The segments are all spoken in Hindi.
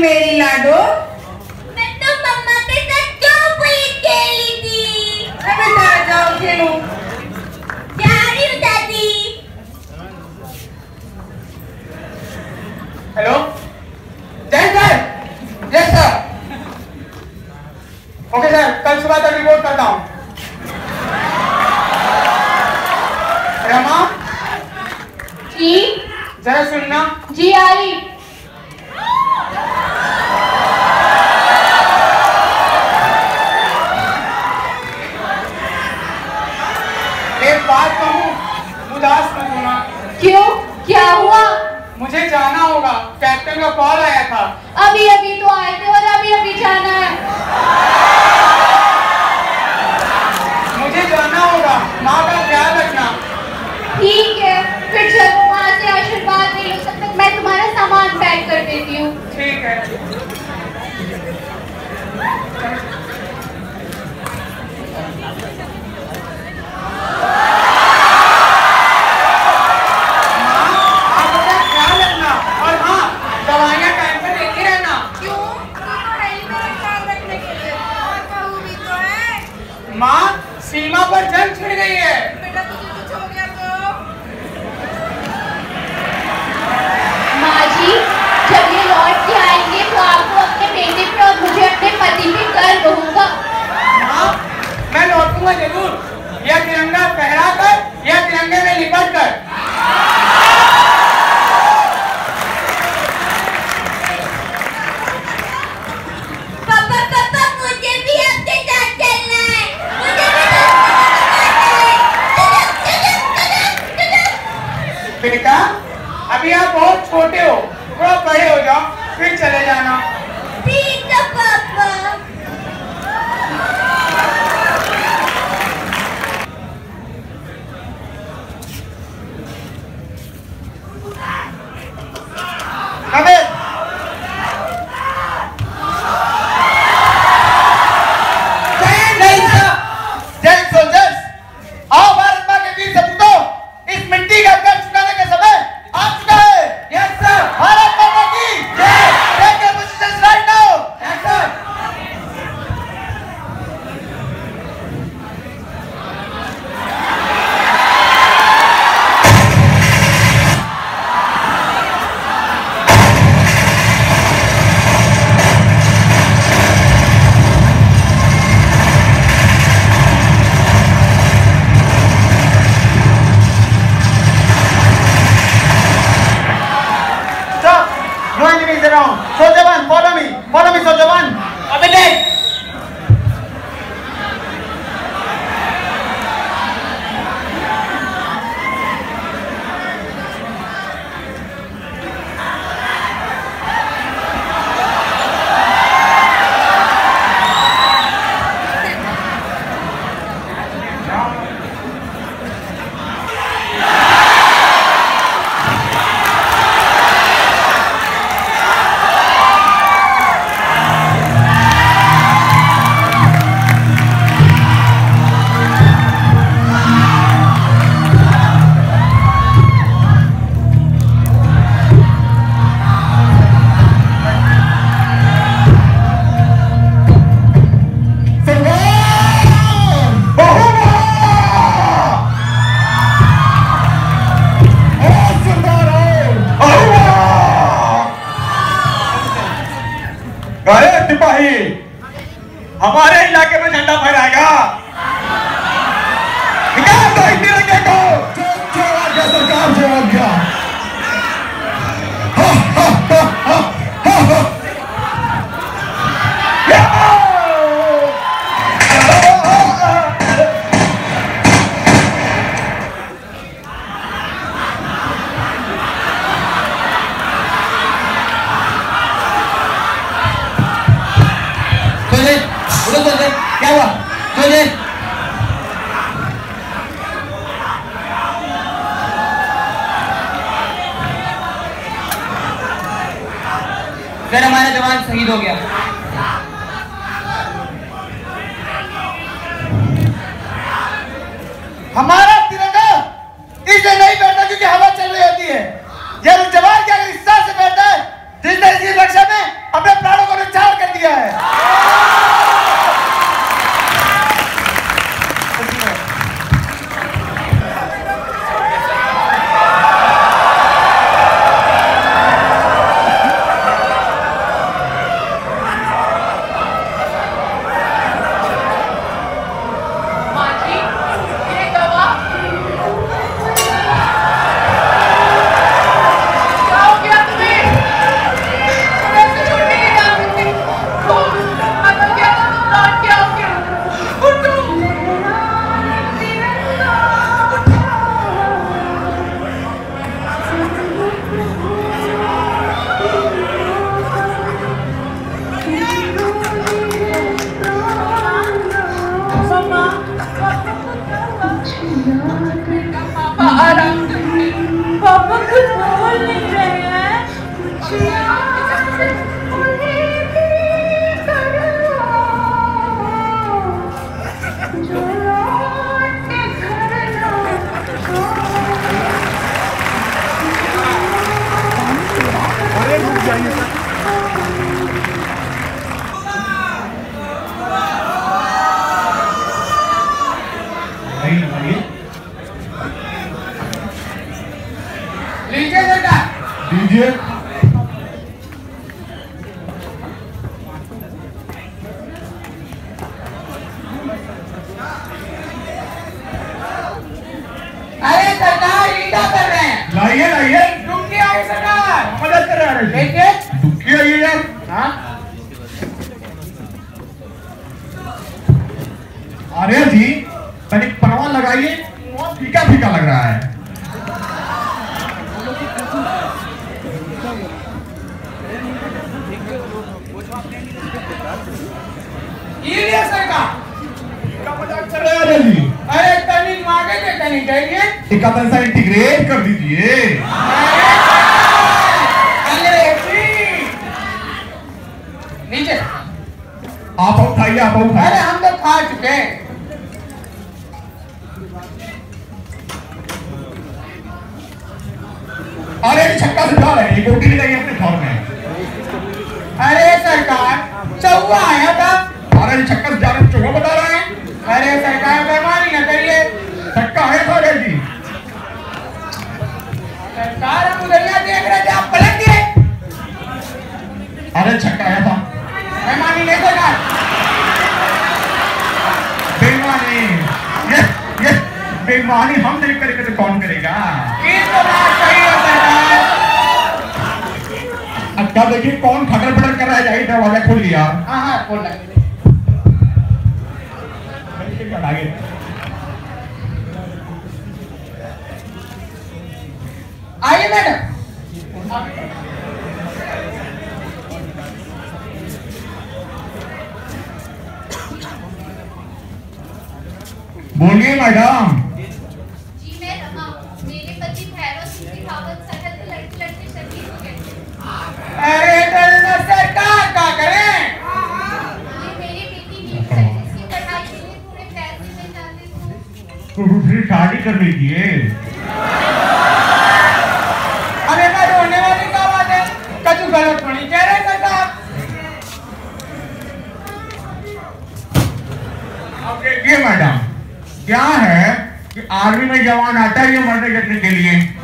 मेरी लाडो, मैं तो मम्मा के साथ क्यों पूरी खेली थी? अबे जाओ खेलो। जा रही हूँ दादी। Hello, Jai sir. Yes sir. Okay sir, कल सुबह तक रिपोर्ट करता हूँ। रमा जी, जरा सुनना। जी आई। बात कहूँ, उदास मत होना। क्यों, क्या हुआ? मुझे जाना होगा, कैप्टन का कॉल आया था। अभी अभी तो आए थे और अभी अभी जाना है। मुझे जाना होगा, माँ का ख्याल रखना। ठीक है, फिर चलो। माँ से आशीर्वाद नहीं लो तब तक मैं तुम्हारा सामान पैक कर देती हूँ। ठीक है। माँ, सीमा पर जंग छिड़ गई है। बेटा तुझे कुछ हो गया तो? माँ जी, जब ये लौट के आएंगे तो आपको अपने बेटे पे और मुझे अपने पति पे गर्व होगा। माँ, मैं लौटूंगा जरूर। यह तिरंगा फहरा कर, यह तिरंगे में लिपट कर। बेटा, अभी आप बहुत छोटे हो, थोड़ा बड़े हो जाओ फिर चले जाना। ठीक है पापा। अबे Soldier 1, follow me, Soldier 1. Abhi nahi. हमारे इलाके में झंडा फहराएगा। निकाल दो इस तिरंगे को। सरकार जवाब दिया। बोल क्या हुआ तुझे फिर हमारा जवान शहीद हो गया। हमारा तिरंगा इसलिए नहीं बैठता क्योंकि हवा चल रही होती है। यह जवान क्या हिस्सा से बैठता है जिसने इस रक्षा में अपने प्राणों को न्यौछावर कर दिया है। अरे जी तनिक परवान लगाइए, फीका फीका लग रहा है। अरे तनिक मांगे थे तनिक सा इंटीग्रेट कर दीजिए। नीचे आप उठाइए, आप उठाइए। अरे हम तो खा चुके हैं। अरे छक्का सुझा रहे हैं, गोटी भी नहीं अपने घर में। अरे सरकार चौवा आया था। अरे छक्का सुझा रहे, चौवा बता रहे हैं। अरे सरकार बेमानी न करिए, छक्का है थोड़े जी। सरकार हम उधरिया देख रहे थे, आप पलट गए। अरे छक्का आया था, बेमानी नहीं सरकार, बेमानी ये बेमानी हम नहीं करेंगे तो कौन करेगा। अच्छा देखिए कौन खटर पटर कर रहा है, जाइए दरवाजा खोल लिया। हाँ हाँ खोल लगा। आइए मैडम। बोलिए मैडम। अरे सरकार क्या करें? ये मेरी बेटी की पढ़ाई के लिए पूरे पैसे में जाते हैं। फिर शादी कर लीजिए। अरे मैं रोने वाली क्या बात है? कछु गलत नहीं कह रहे सरकार। ये मैडम क्या है कि आर्मी में जवान आता है ये मरने जटने के लिए।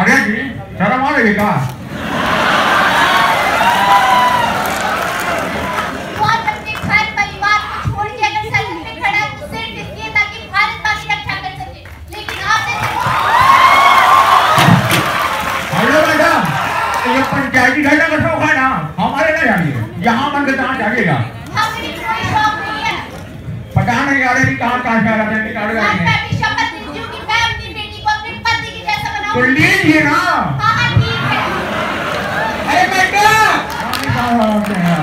आगे जी शर्म आ रही का लीजिए ना। अरे बेटा होते हैं।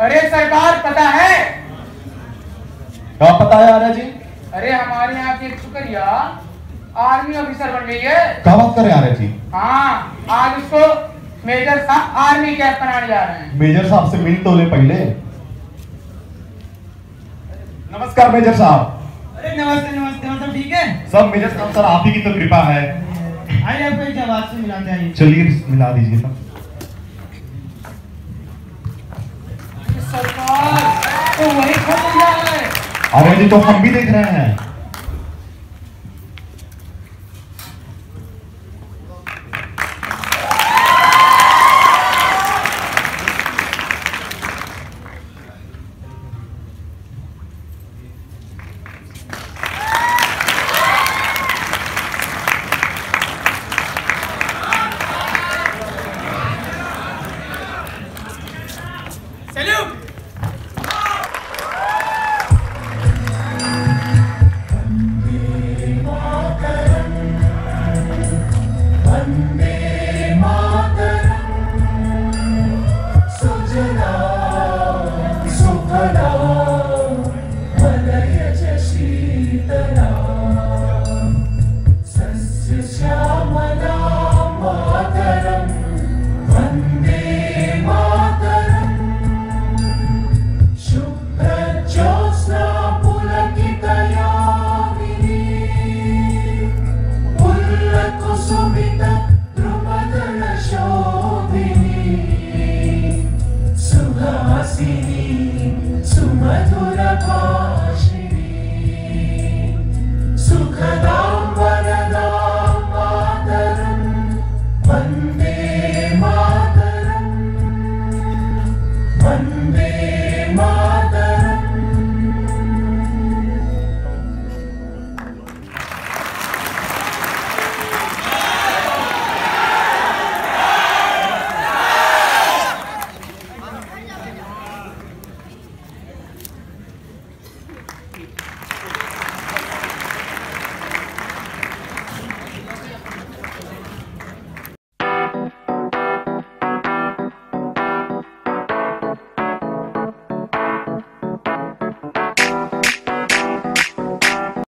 अरे सरकार पता है क्या? पता है आर्या जी, अरे हमारे यहाँ की शुक्रिया आर्मी ऑफिसर बन गई है। क्या बात कर रहे हैं आर्या जी? हाँ, आज उसको मेजर साहब आर्मी कैप्टन बनाने जा रहे हैं। मेजर साहब से मिल तो ले पहले। नमस्कार मेजर साहब। अरे नमस्ते नमस्ते, सब ठीक है? सब मेजर साहब, सर आप ही की तो कृपा है। आइए आपको एक आवाज से मिलाते हैं। चलिए मिला दीजिए सर। सरकार तो वही खोल रहा है। अरे जी तो हम भी देख रहे हैं।